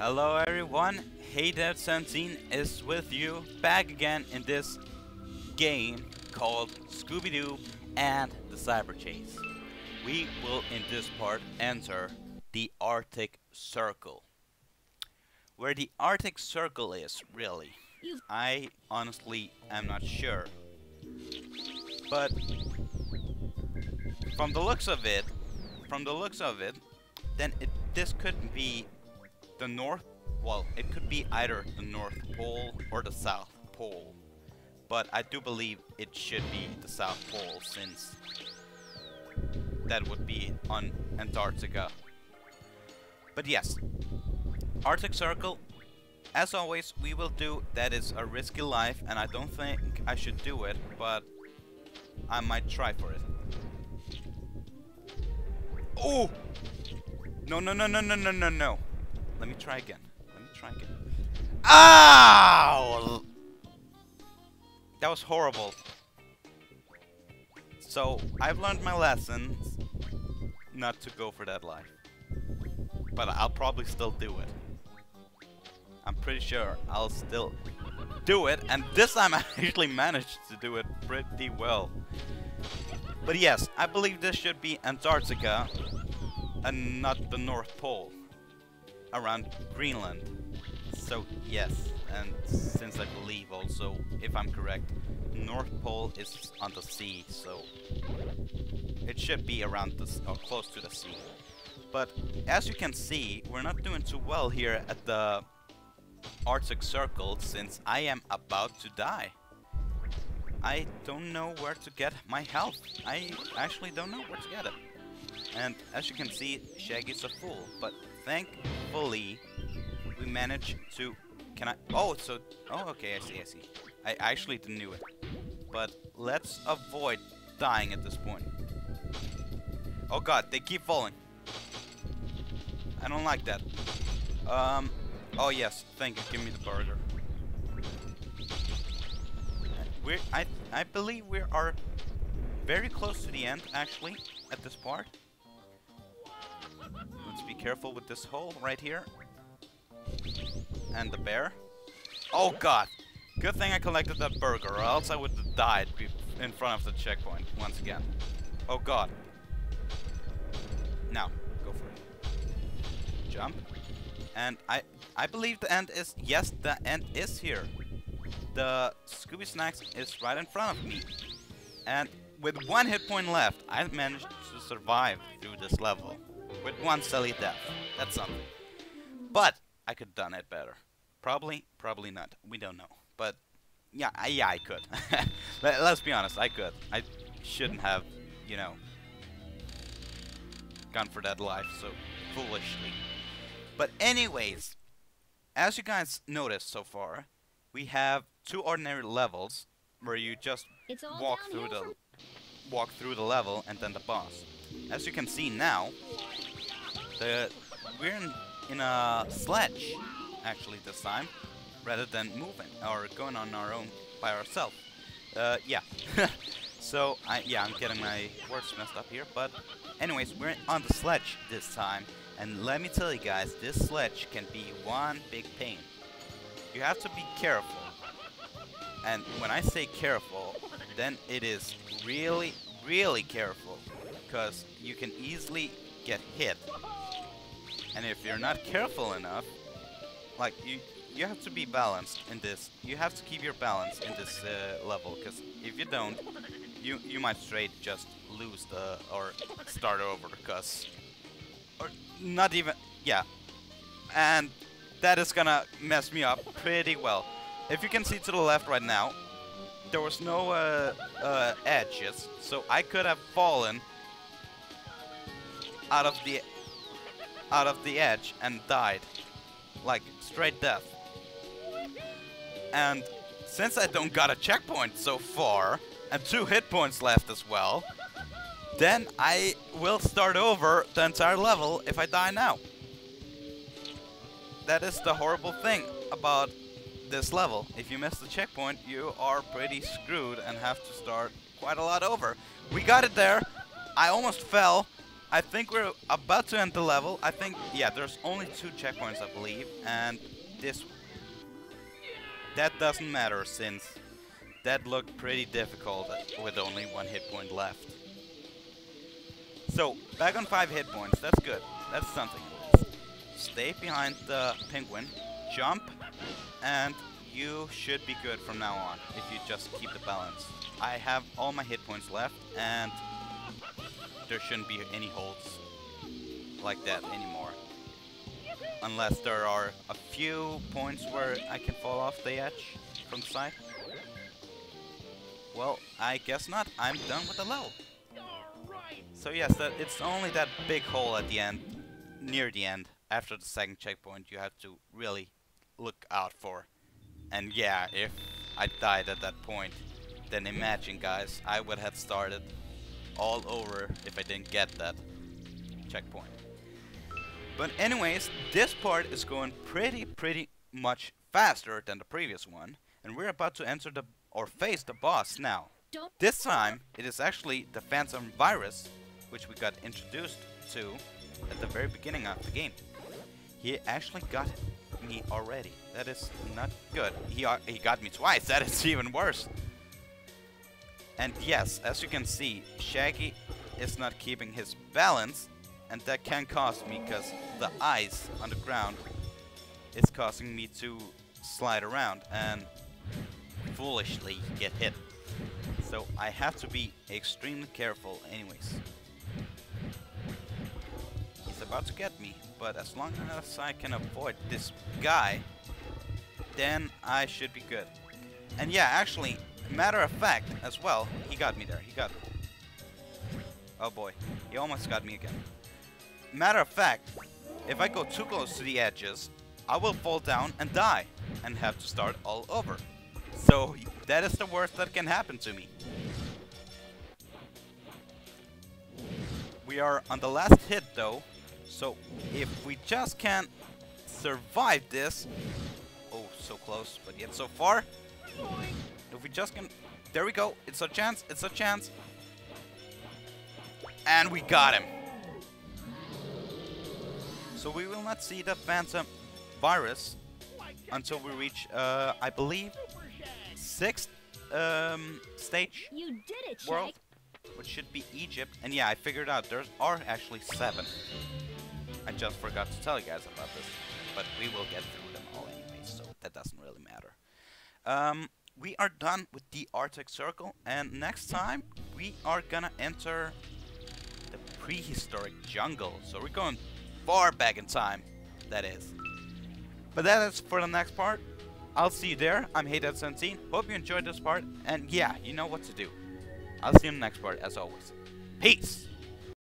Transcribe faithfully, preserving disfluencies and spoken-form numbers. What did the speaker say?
Hello everyone, Heydavid seventeen is with you back again in this game called Scooby-Doo and the Cyber Chase. We will in this part enter the Arctic Circle. Where the Arctic Circle is, really, I honestly am not sure. But from the looks of it, from the looks of it, then it, this could be the North, well, it could be either the North Pole or the South Pole, but I do believe it should be the South Pole since that would be on Antarctica. But yes, Arctic Circle, as always, we will do. That is a risky life and I don't think I should do it, but I might try for it. Oh! No, no, no, no, no, no, no, no. Let me try again. Let me try again. Ow! That was horrible. So, I've learned my lessons not to go for that life. But I'll probably still do it. I'm pretty sure I'll still do it. And this time I actually managed to do it pretty well. But yes, I believe this should be Antarctica and not the North Pole. Around Greenland. So yes, and since I believe also, if I'm correct, North Pole is on the sea, so it should be around this or close to the sea. But as you can see, we're not doing too well here at the Arctic Circle since I am about to die. I don't know where to get my health. I actually don't know where to get it. And as you can see, Shaggy's a fool, but thankfully we managed to... Can I... Oh, so... Oh, okay, I see, I see. I actually didn't do it. But let's avoid dying at this point. Oh god, they keep falling. I don't like that. Um... Oh yes, thank you, give me the burger. We're... I, I believe we are very close to the end, actually, at this part. Let's be careful with this hole right here. And the bear. Oh god! Good thing I collected that burger, or else I would have died in front of the checkpoint once again. Oh god. Now, go for it. Jump. And I I believe the end is... Yes, the end is here. The Scooby Snacks is right in front of me. And with one hit point left, I managed to survive through this level. With one silly death. That's something. But I could have done it better. Probably, probably not. We don't know. But yeah, I, yeah, I could. Let, let's be honest, I could. I shouldn't have, you know, gone for that life so foolishly. But anyways, as you guys noticed so far, we have two ordinary levels where you just walk through the walk through the level and then the boss. As you can see now, the, we're in, in a sledge, actually, this time, rather than moving or going on our own by ourselves. Uh, yeah. so, I, yeah, I'm getting my words messed up here, but anyways, we're on the sledge this time, and let me tell you guys, this sledge can be one big pain. You have to be careful, and when I say careful, then it is really, really careful. Because you can easily get hit, and if you're not careful enough, like you you have to be balanced in this. You have to keep your balance in this uh, level, because if you don't, you you might straight just lose the or start over, because or not even, yeah, and that is gonna mess me up pretty well. If you can see to the left right now, there was no uh, uh, edges, so I could have fallen out of the out of the edge and died, like straight death. And since I don't got a checkpoint so far and two hit points left as well, then I will start over the entire level if I die now. That is the horrible thing about this level. If you miss the checkpoint, you are pretty screwed and have to start quite a lot over. We got it there. I almost fell. I think we're about to end the level. I think, yeah, there's only two checkpoints, I believe, and this... That doesn't matter, since that looked pretty difficult with only one hit point left. So, back on five hit points, that's good. That's something. Stay behind the penguin, jump, and you should be good from now on, if you just keep the balance. I have all my hit points left, and there shouldn't be any holds like that anymore. Unless there are a few points where I can fall off the edge from the side. Well, I guess not. I'm done with the level. So yes, that, it's only that big hole at the end, near the end, after the second checkpoint you have to really look out for. And yeah, if I died at that point, then imagine guys, I would have started all over if I didn't get that checkpoint. But anyways, this part is going pretty, pretty much faster than the previous one, and we're about to enter the or face the boss now. This time, it is actually the Phantom Virus, which we got introduced to at the very beginning of the game. He actually got me already. That is not good. He uh, he got me twice. That is even worse. And yes, as you can see, Shaggy is not keeping his balance, and that can cost me because the ice on the ground is causing me to slide around and foolishly get hit. So I have to be extremely careful anyways. He's about to get me, but as long as I can avoid this guy, then I should be good. And yeah, actually, matter of fact, as well, he got me there. He got me. Oh boy, he almost got me again. Matter of fact, if I go too close to the edges, I will fall down and die and have to start all over. So that is the worst that can happen to me. We are on the last hit though, so if we just can't survive this... Oh, so close, but yet so far. If we just can... There we go, it's a chance, it's a chance. And we got him. So we will not see the Phantom Virus until we reach, uh, I believe, sixth um, stage you did it, world, which should be Egypt. And yeah, I figured out there are actually seven. I just forgot to tell you guys about this, but we will get through them all anyway, so that doesn't really matter. Um, we are done with the Arctic Circle, and next time we are gonna enter the prehistoric jungle. So we're going far back in time, that is. But that is for the next part. I'll see you there. I'm Heydavid seventeen. Hope you enjoyed this part, and yeah, you know what to do. I'll see you in the next part, as always. Peace!